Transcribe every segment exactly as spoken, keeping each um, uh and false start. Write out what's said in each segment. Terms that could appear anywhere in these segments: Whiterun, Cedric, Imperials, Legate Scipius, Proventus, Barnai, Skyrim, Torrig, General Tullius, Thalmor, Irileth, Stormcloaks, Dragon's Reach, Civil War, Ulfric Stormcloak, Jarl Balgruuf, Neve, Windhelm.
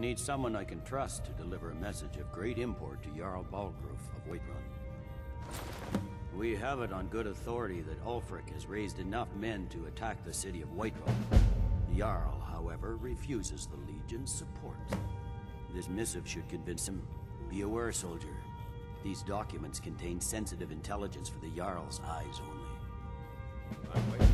need someone I can trust to deliver a message of great import to Jarl Balgruuf of Whiterun. We have it on good authority that Ulfric has raised enough men to attack the city of Whiterun. Jarl, however, refuses the Legion's support. This missive should convince him. Be aware, soldier. These documents contain sensitive intelligence for the Jarl's eyes only. I'm waiting.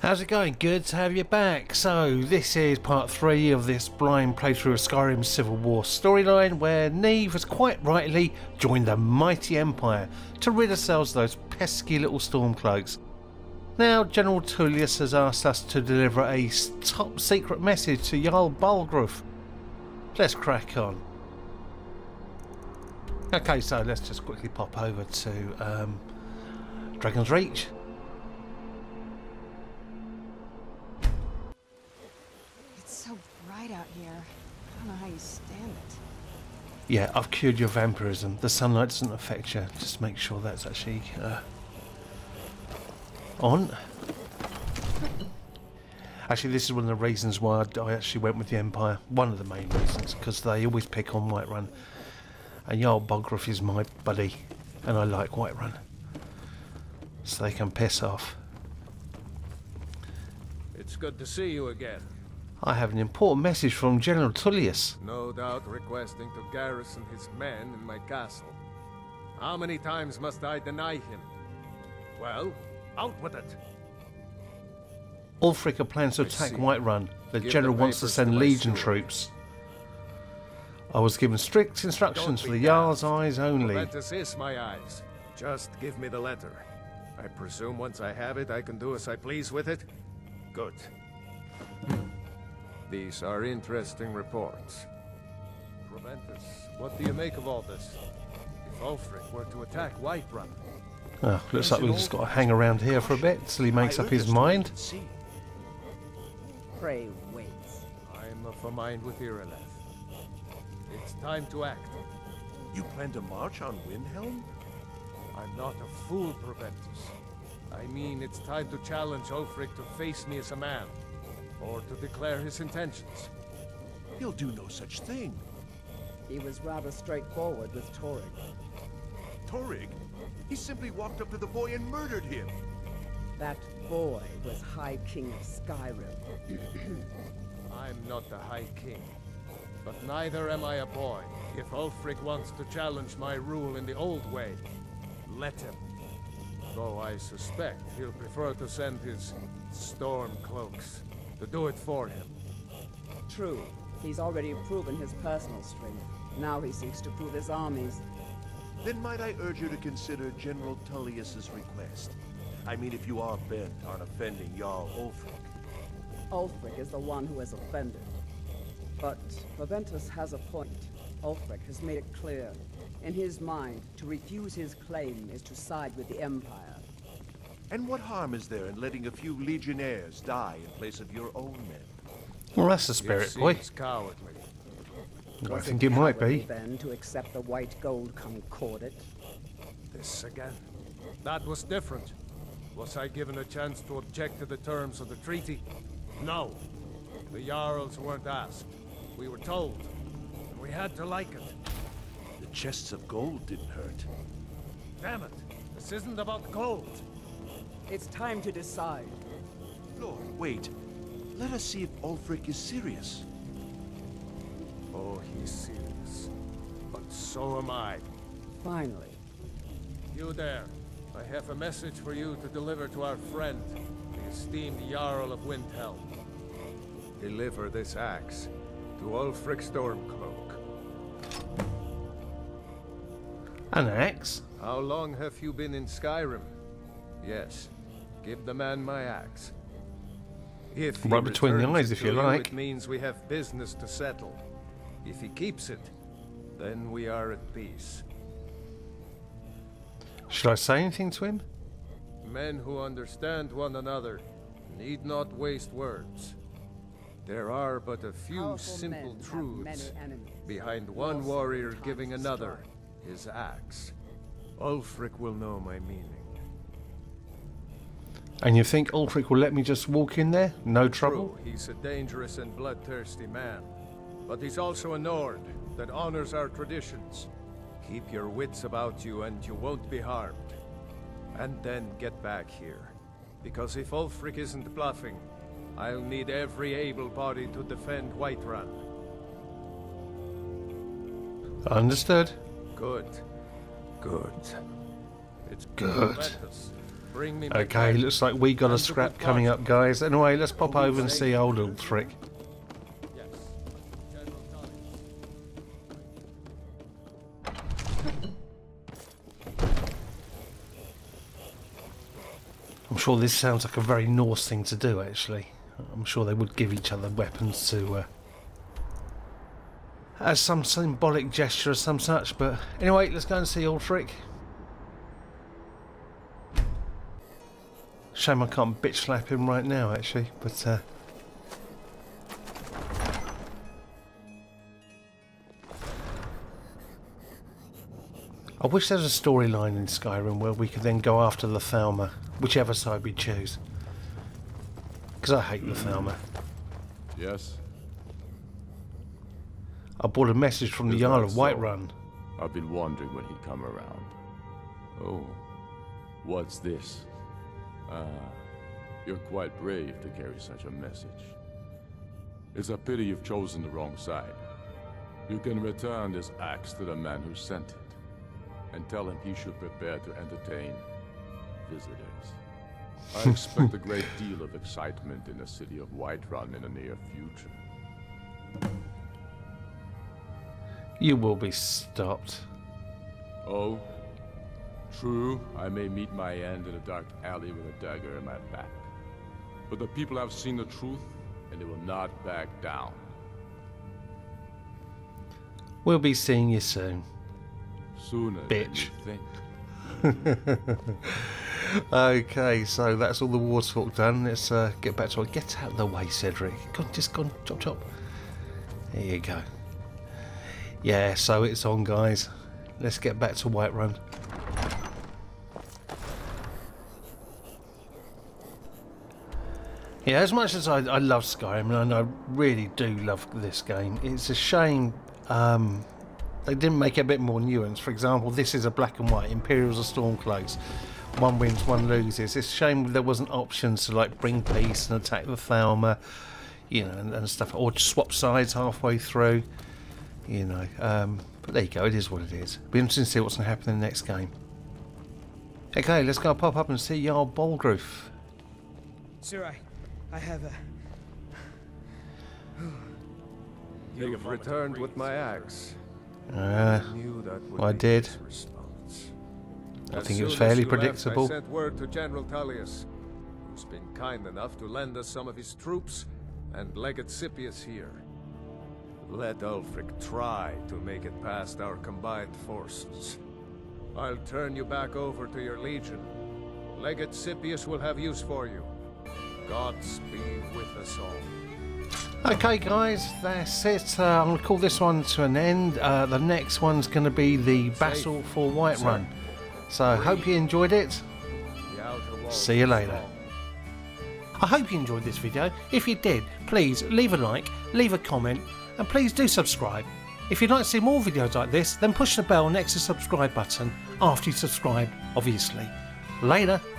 How's it going? Good to have you back. So this is part three of this blind playthrough of Skyrim's Civil War storyline, where Neve has quite rightly joined the mighty Empire to rid ourselves of those pesky little Stormcloaks. Now General Tullius has asked us to deliver a top secret message to Jarl Balgruuf. Let's crack on. Okay, so let's just quickly pop over to um, Dragon's Reach. Out here. I don't know how you stand it. Yeah, I've cured your vampirism. The sunlight doesn't affect you. Just make sure that's actually uh, on. Actually, this is one of the reasons why I actually went with the Empire. One of the main reasons, because they always pick on Whiterun. And Jarl Balgruuf is my buddy, and I like Whiterun. So they can piss off. It's good to see you again. I have an important message from General Tullius. No doubt requesting to garrison his men in my castle. How many times must I deny him? Well, out with it. Ulfric plans to attack Whiterun. The Give general the wants to send to legion sword. troops. I was given strict instructions for the Jarl's eyes only. Proventus is my eyes. Just give me the letter. I presume once I have it, I can do as I please with it? Good. These are interesting reports. Proventus, what do you make of all this? If Ulfric were to attack Whiterun... Oh, looks like we've just got to hang around here for a bit till he makes up his mind. Pray wait. I'm of a mind with Irileth. It's time to act. You plan to march on Windhelm? I'm not a fool, Proventus. I mean, it's time to challenge Ulfric to face me as a man. Or to declare his intentions. He'll do no such thing. He was rather straightforward with Torrig. Torrig? He simply walked up to the boy and murdered him. That boy was High King of Skyrim. I'm not the High King, but neither am I a boy. If Ulfric wants to challenge my rule in the old way, let him. Though I suspect he'll prefer to send his Stormcloaks to do it for him. True. He's already proven his personal strength. Now he seeks to prove his armies. Then might I urge you to consider General Tullius's request? I mean, if you are bent on offending Jarl Ulfric. Ulfric is the one who has offended. But Proventus has a point. Ulfric has made it clear. In his mind, to refuse his claim is to side with the Empire. And what harm is there in letting a few legionnaires die in place of your own men? Well, that's the spirit, boy. It seems cowardly. I think it might be. Then to accept the white gold concordat. This again? That was different. Was I given a chance to object to the terms of the treaty? No. The Jarls weren't asked. We were told. And we had to like it. The chests of gold didn't hurt. Damn it! This isn't about gold. It's time to decide. Lord, wait. Let us see if Ulfric is serious. Oh, he's serious. But so am I. Finally. You there. I have a message for you to deliver to our friend, the esteemed Jarl of Windhelm. Deliver this axe to Ulfric Stormcloak. An axe? How long have you been in Skyrim? Yes. Give the man my axe. If right between the eyes, if you like. It means we have business to settle. If he keeps it, then we are at peace. Should I say anything to him? Men who understand one another need not waste words. There are but a few Powerful simple truths behind one warrior giving another his axe. Ulfric will know my meaning. And you think Ulfric will let me just walk in there? No trouble? True, he's a dangerous and bloodthirsty man, but he's also a Nord that honors our traditions. Keep your wits about you and you won't be harmed. And then get back here, because if Ulfric isn't bluffing, I'll need every able body to defend Whiterun. Understood. Good. Good. It's good. Bring me okay, looks like we got a scrap coming up, guys. Anyway, let's pop over and see old Ulfric. I'm sure this sounds like a very Norse thing to do, actually. I'm sure they would give each other weapons to... Uh, as some symbolic gesture or some such, but... Anyway, let's go and see Ulfric. Shame I can't bitch slap him right now, actually, but... Uh, I wish there was a storyline in Skyrim where we could then go after the Thalmor, whichever side we choose. Because I hate the Thalmor. Yes? I brought a message from the Jarl of Whiterun. I've been wondering when he'd come around. Oh, what's this? Ah, uh, you're quite brave to carry such a message. It's a pity you've chosen the wrong side. You can return this axe to the man who sent it. And tell him he should prepare to entertain visitors. I expect a great deal of excitement in the city of Whiterun in the near future. You will be stopped. Oh, true, I may meet my end in a dark alley with a dagger in my back. But the people have seen the truth, and they will not back down. We'll be seeing you soon. Sooner bitch. Okay, so that's all the war talk done. Let's uh, get back to it. Get out of the way, Cedric. God, just gone chop chop. There you go. Yeah, so it's on, guys. Let's get back to Whiterun. Yeah, as much as I, I love Skyrim, and I really do love this game, it's a shame. Um, They didn't make it a bit more nuanced. For example, this is a black and white. Imperials are Stormcloaks. One wins, one loses. It's a shame there wasn't options to like bring peace and attack the Thalmor, you know, and, and stuff, or swap sides halfway through, you know. Um, but there you go. It is what it is. Be interesting to see what's going to happen in the next game. Okay, let's go pop up and see Jarl Balgruuf. Sir, I, I have a. You have returned with my axe. Uh, well, I did. I think it was fairly predictable. I sent word to General Tullius, who's been kind enough to lend us some of his troops and Legate Scipius here. Let Ulfric try to make it past our combined forces. I'll turn you back over to your legion. Legate Scipius will have use for you. Godspeed with us all. Okay, guys, that's it. Uh, I'm going to call this one to an end. Uh, the next one's going to be the Battle for Whiterun. So, hope you enjoyed it. See you later. I hope you enjoyed this video. If you did, please leave a like, leave a comment, and please do subscribe. If you'd like to see more videos like this, then push the bell next to the subscribe button after you subscribe, obviously. Later.